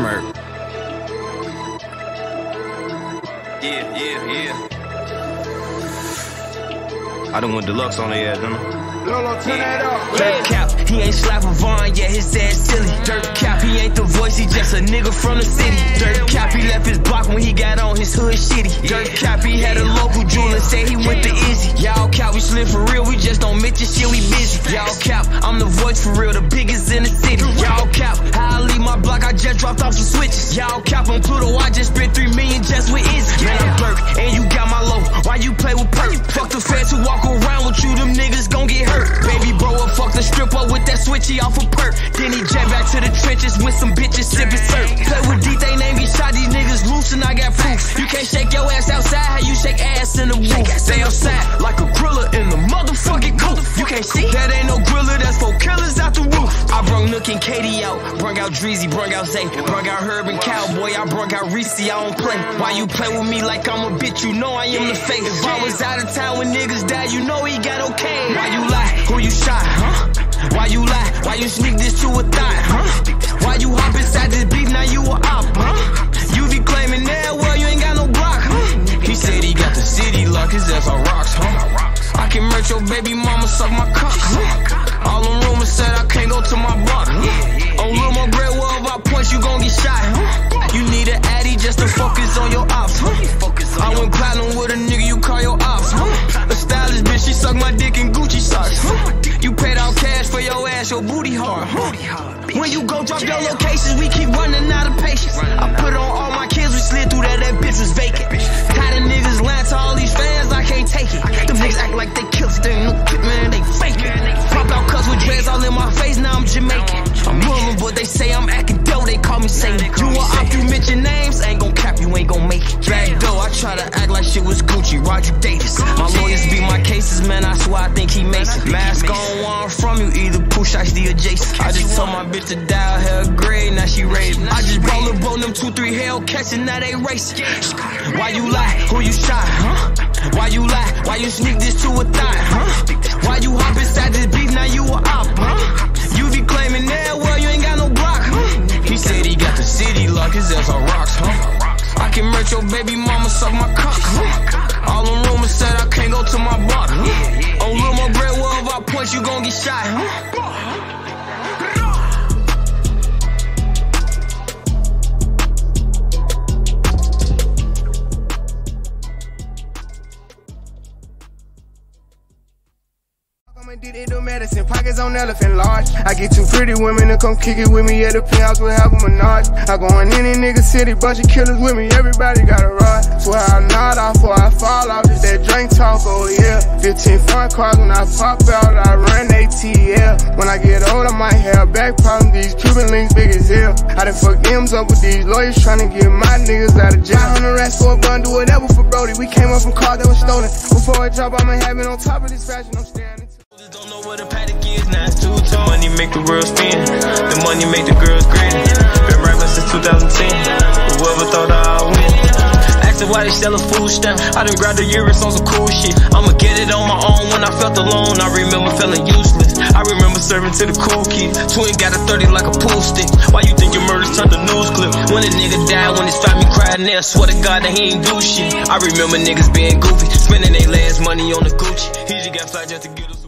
smirk. Yeah. I done went deluxe on their ass, didn't I? Lolo, turn that up. Dirk Cap, he ain't slapping Von, yeah, his ass silly. Dirk Cap, he ain't the voice, he just a nigga from the city. Dirk Cap, he left his block when he got on, his hood shitty. Dirk Cap, he had a local jeweler, say he went to Izzy. Y'all Cap, we slim for real, we just don't mention shit, we busy. Y'all Cap, I'm the voice for real, the biggest in the city. Y'all Cap, how I leave my block, I just dropped off some switches. Y'all Cap, on Pluto, I just spent 3 million just with Izzy. Man, I'm Dirk, and you got my low, why you play with Perk? Fuck the feds who walk around with you, them niggas gon' get hurt. Baby bro, I fuck the stripper with that switchy off a Perk. Then he jet back to the trenches with some bitches sipping surf. Play with D-Thang, name be shot, these niggas loose and I got proof. You can't shake your ass outside, how you shake ass in the roof. Stay outside like a griller in the motherfucking coop. You can't see? That ain't no griller, that's for killers out the roof. I brung Nook and Katie out, brung out Dreezy, brung out Zay, brung out Herb and Calboy, I brung out Reesey, I don't play. Why you play with me like I'm a bitch, you know I am the face. If I was out of town when niggas died, you know he got okay. Why you lie? Who you shot, huh? Why you lie? Why you sneak this to a thot, huh? Why you hop inside this beef, now you a op, huh? You be claiming that, well, you ain't got no block, huh? He said he got the city locked, his ass on rocks, huh? I can merch your baby mama, suck my cock, huh? All them rumors said I can't go to my block, huh? On Lil' Mo Bread, well, if I punch, you gon' get shot, huh? You need an addy just to focus on your ops, huh? I went platinum with a nigga, you call your ops, huh? A stylish bitch, she suck my dick and Gucci socks, huh? You paid all cash for your ass, your booty hard, huh? When you go drop your locations, we keep running out of patience. I put on all my kids, we slid through that bitch was vacant. Tired of niggas lying to all these fans, I can't take it. Them niggas act like they killed it, they ain't no kid, man, they faking. Pop out cuss with dreads all in my face, now I'm Jamaican. I'm moving, but they say I'm acting dope, they call me Satan. You a op, you mention names, ain't gon' cap, you ain't gon' make it. Back though, I try to act like shit was Gucci, Roger Davis. My lawyers beat my cases, man, I swear I think he makes it. Mask on, where I'm from, you either push out the adjacent. I just told my bitch to dial her grade, now she raving. I just ball up on them 2-3 hell catching, now they racing. Why you lie? Who you shot, huh? Why you lie? Why you sneak this to a thot, huh? Why you hop inside this beef, now you a op, huh? You be claiming that, well, you ain't got no block, huh? He said he got the city locked, his ass on rocks, huh? I can merch your baby mama, suck my cock, huh? All them rumors said I can't go to my block, huh? On Lil' Mo Bread, well, if I punch, you gon' get shot, huh? Did into medicine, pockets on elephant large. I get two pretty women to come kick it with me at the penthouse with half a menage. I go in any nigga city, bunch of killers with me, everybody got a rod. Swear I nod off before I fall off, it's that drink talk, oh yeah. 15 front cars when I pop out, I run ATL. When I get old, I might have back problems, these Cuban links big as hell. I done fucked M's up with these lawyers trying to get my niggas out of jail. 100 racks for a bun, do whatever for Brody. We came up from cars that was stolen. Before I drop, I'ma have it on top of this fashion, I'm standing. Don't know what a paddock is, now it's too tall. Money make the world spin, the money make the girls grin. Been rapping since 2010, whoever thought I'd win. Asking why they sell a food stamp, I done grabbed the uris on some cool shit. I'ma get it on my own when I felt alone, I remember feeling useless. I remember serving to the cool kid, twin got a 30 like a pool stick. Why you think your murders turned to news clip? When a nigga died, when it stopped me crying there, swear to God that he ain't do shit. I remember niggas being goofy, spending their last money on the Gucci. He just got fly just to get us.